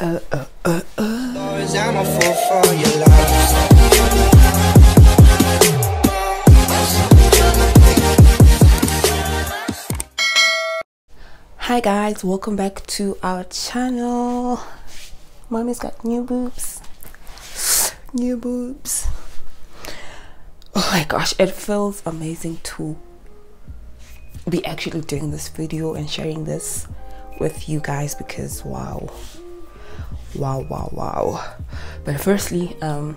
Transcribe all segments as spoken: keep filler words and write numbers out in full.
Uh, uh, uh, uh. Hi guys, welcome back to our channel. Mommy's got new boobs. New boobs. Oh my gosh, it feels amazing to be actually doing this video and sharing this with you guys because wow. Wow, wow, wow. But firstly, um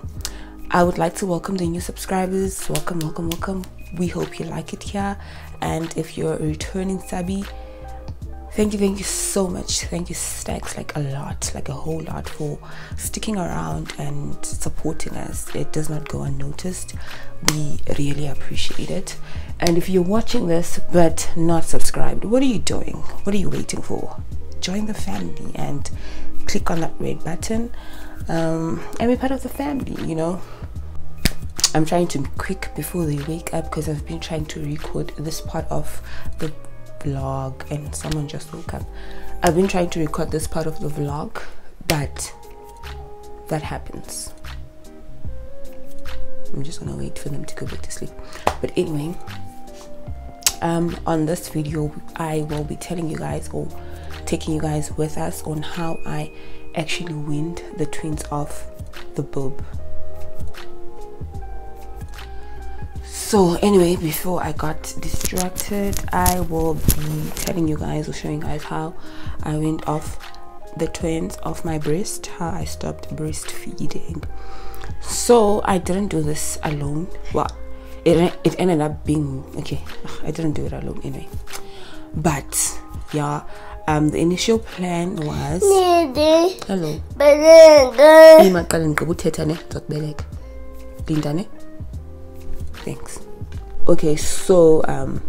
I would like to welcome the new subscribers. Welcome, welcome, welcome. We hope you like it here. And if you're a returning subby, thank you, thank you so much. Thank you, Stacks, like a lot, like a whole lot, for sticking around and supporting us. It does not go unnoticed. We really appreciate it. And if you're watching this but not subscribed, what are you doing? What are you waiting for? Join the family and click on that red button um, and be part of the family, you know. I'm trying to be quick before they wake up because I've been trying to record this part of the vlog and someone just woke up. I've been trying to record this part of the vlog, but that happens. I'm just gonna wait for them to go back to sleep. But anyway, um on this video I will be telling you guys, or taking you guys with us, on how I actually weaned the twins off the boob. So anyway, before I got distracted, I will be telling you guys, or showing you guys, how I went off the twins off my breast, how I stopped breastfeeding. So I didn't do this alone. Well, it, it ended up being, okay, I didn't do it alone anyway. But yeah, um, the initial plan was, hello, thanks. Okay, so um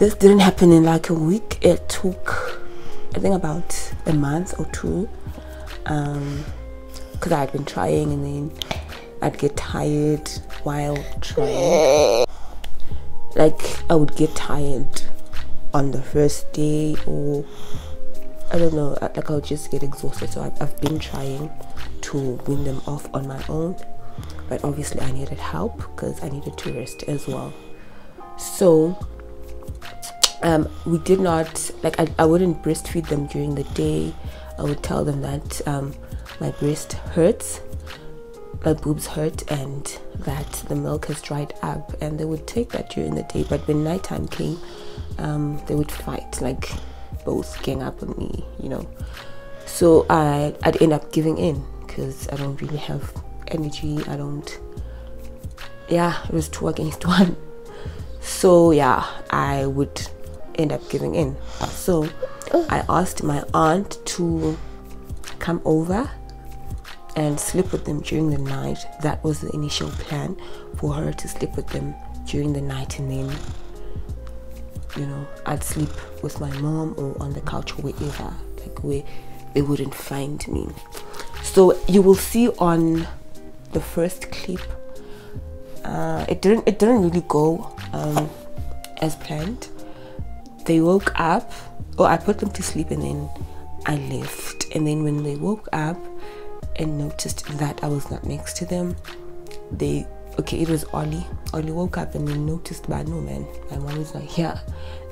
this didn't happen in like a week. It took I think about a month or two, um because I had been trying and then I'd get tired while trying. Like I would get tired on the first day, or I don't know, like I would just get exhausted. So I've, I've been trying to wean them off on my own, but obviously I needed help because I needed to rest as well. So um we did not, like I, I wouldn't breastfeed them during the day. I would tell them that um my breast hurts, my boobs hurt, and that the milk has dried up, and they would take that during the day. But when nighttime came, um they would fight, like both gang up on me, you know. So I, I'd end up giving in because I don't really have energy. I don't, yeah, it was two against one. So yeah, I would end up giving in. So I asked my aunt to come over and sleep with them during the night. That was the initial plan, for her to sleep with them during the night, and then, you know, I'd sleep with my mom or on the couch or wherever, like where they wouldn't find me. So you will see on the first clip, uh, it didn't it didn't really go um, as planned. They woke up, or I put them to sleep, and then I left. And then when they woke up and noticed that I was not next to them, they, okay, it was Ollie. Ollie woke up and then noticed, but no man, my mom is not here.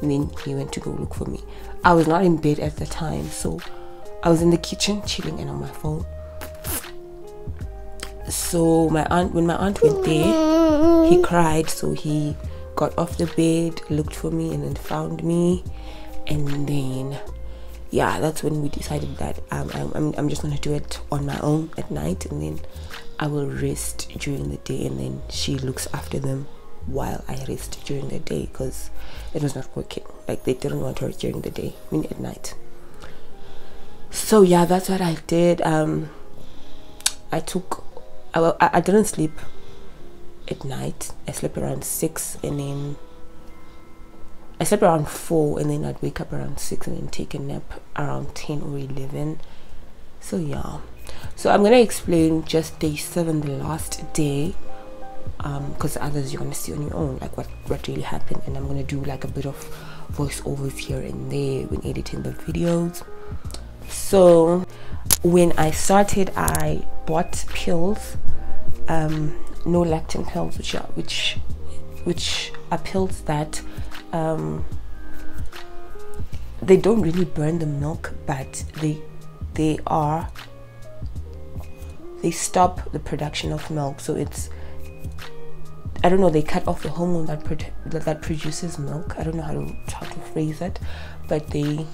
And then he went to go look for me. I was not in bed at the time, so I was in the kitchen chilling and on my phone. So my aunt, when my aunt went there, he cried. So he got off the bed, looked for me, and then found me. And then yeah, that's when we decided that um, I'm, I'm, I'm just gonna do it on my own at night, and then I will rest during the day, and then she looks after them while I rest during the day, because it was not working. Like they didn't want her during the day, I mean at night. So yeah, that's what I did. um I took I, I didn't sleep at night. I slept around six, and then I slept around four, and then I'd wake up around six and then take a nap around ten or eleven. So yeah, so I'm gonna explain just day seven, the last day, um because the others you're gonna see on your own, like what what really happened. And I'm gonna do like a bit of voiceovers here and there when editing the videos. So when I started, I bought pills, um, no lactin pills, which are which which are pills that um, they don't really burn the milk, but they they are they stop the production of milk. So it's, I don't know, they cut off the hormone that pro that produces milk. I don't know how to how to phrase it, but they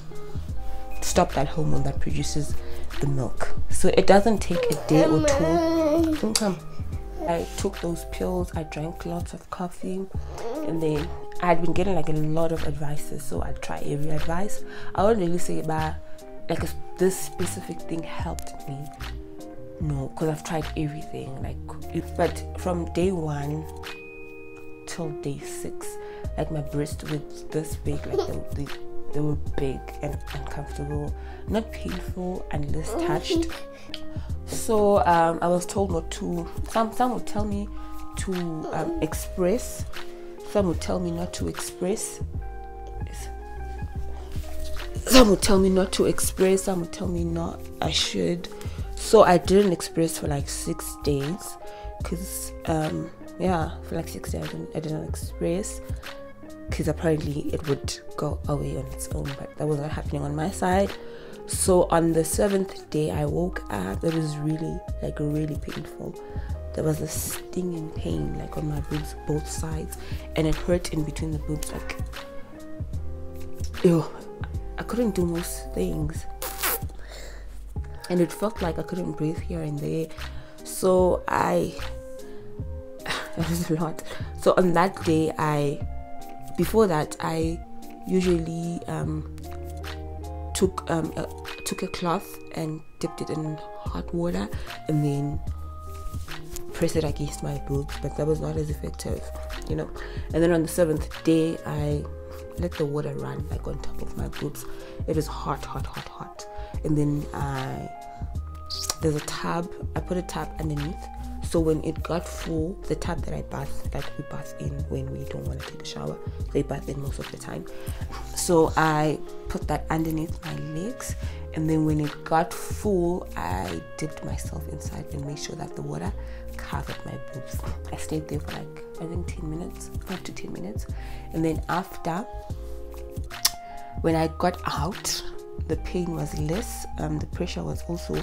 stop that hormone that produces the milk. So it doesn't take a day or two. Come. I took those pills. I drank lots of coffee, and then I had been getting like a lot of advices. So I tried every advice. I wouldn't really say about like a, this specific thing helped me. No, because I've tried everything. Like, it, but from day one till day six, like my breasts were this big. Like they, they, they were big and uncomfortable, not painful unless touched. So um, I was told not to. Some some would tell me to um, express. Some would tell me not to express. Some would tell me not to express. Some would tell me not. I should. So I didn't express for like six days, cause um yeah, for like six days I didn't I didn't express, cause apparently it would go away on its own, but that was not happening on my side. So on the seventh day I woke up. It was really like really painful. There was a stinging pain like on my boobs, both sides, and it hurt in between the boobs. Like, ew, I couldn't do most things. And it felt like I couldn't breathe here and there. So I, it was a lot. So on that day, I, before that, I usually um, took um, a, took a cloth and dipped it in hot water and then pressed it against my boobs, but that was not as effective, you know. And then on the seventh day, I let the water run like on top of my boobs. It was hot, hot, hot, hot. And then I, there's a tub, I put a tub underneath, so when it got full, the tub that I bath, that we bath in when we don't want to take a shower, they bath in most of the time, so I put that underneath my legs, and then when it got full, I dipped myself inside and made sure that the water covered my boobs. I stayed there for like, I think ten minutes, five to ten minutes, and then after, when I got out, the pain was less, um, the pressure was also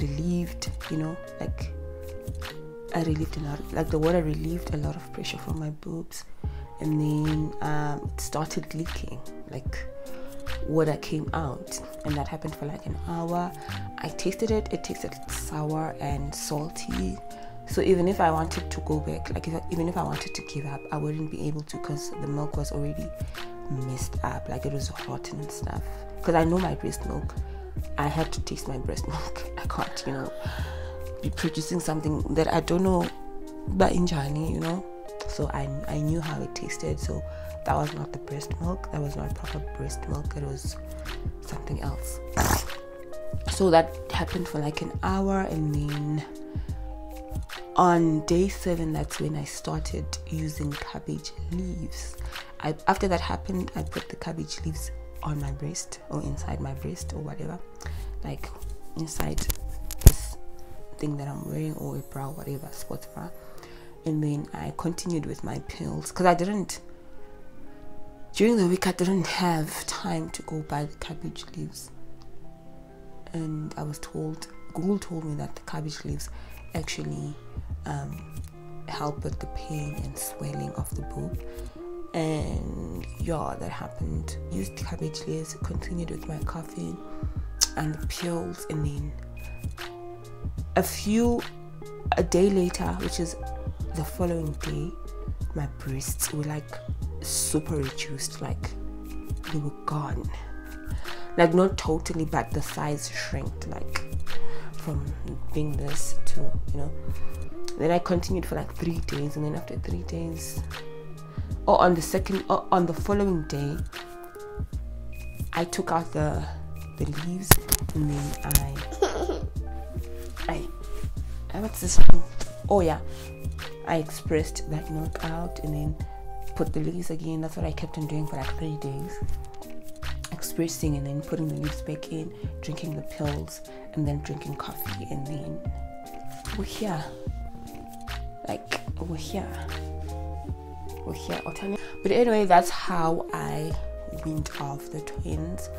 relieved, you know, like I relieved a lot, like the water relieved a lot of pressure from my boobs, and then um, it started leaking, like water came out, and that happened for like an hour. I tasted it, it tasted sour and salty, so even if I wanted to go back, like if I, even if I wanted to give up, I wouldn't be able to, because the milk was already messed up, like it was rotten and stuff. Because I know my breast milk, I had to taste my breast milk. I can't, you know, be producing something that I don't know but in Jani, you know. So I, I knew how it tasted. So that was not the breast milk. That was not proper breast milk. It was something else. So that happened for like an hour, and then on day seven, that's when I started using cabbage leaves. I, after that happened, I put the cabbage leaves on my breast or inside my breast or whatever, like inside this thing that I'm wearing or a bra, whatever, sports bra. And then I continued with my pills, because I didn't, during the week I didn't have time to go buy the cabbage leaves, and I was told, Google told me that the cabbage leaves actually um, help with the pain and swelling of the boob. And yeah, that happened. Used cabbage leaves, continued with my coffee and the pills, and then a few a day later, which is the following day, my breasts were like super reduced, like they were gone, like not totally, but the size shrinked, like from being this to, you know. Then I continued for like three days, and then after three days Or on the second, or on the following day, I took out the the leaves, and then I, I, what's this? Oh yeah, I expressed that milk out, and then put the leaves again. That's what I kept on doing for like three days. expressing and then putting the lips back in, drinking the pills, and then drinking coffee, and then we're here. Like, we're here. We're here. I'll tell you. But anyway, that's how I weaned off the twins.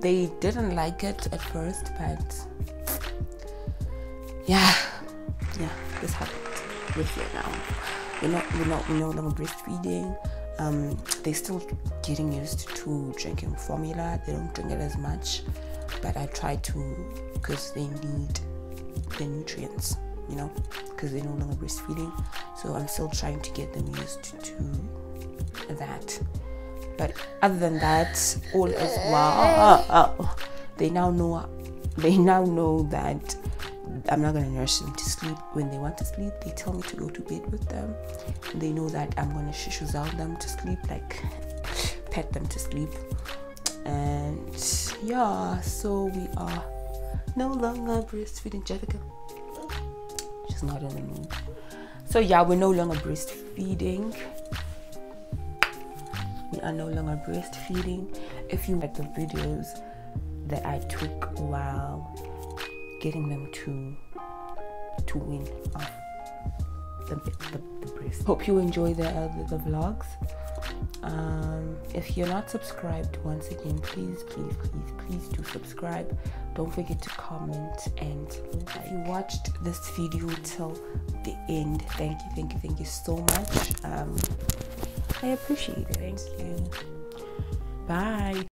They didn't like it at first, but yeah, yeah, this happened. We're here now. We're not, we're not, we're no longer breastfeeding. Um, they're still getting used to drinking formula. They don't drink it as much, but I try to, because they need the nutrients, you know, because they're no longer breastfeeding. So I'm still trying to get them used to that. But other than that, all is well. Oh, oh. They now know. They now know that I'm not gonna nurse them to sleep. When they want to sleep, they tell me to go to bed with them. And they know that I'm gonna shushuzow them to sleep, like pet them to sleep. And yeah, so we are no longer breastfeeding. Jessica, she's not in the mood. So yeah, we're no longer breastfeeding. We are no longer breastfeeding. If you like the videos that I took while getting them to to wean off the, the, the breast. Hope you enjoy the, uh, the, the vlogs. Um, if you're not subscribed, once again, please, please, please, please do subscribe. Don't forget to comment, and if you watched this video till the end, thank you, thank you, thank you so much. Um, I appreciate it. Thank you. Bye.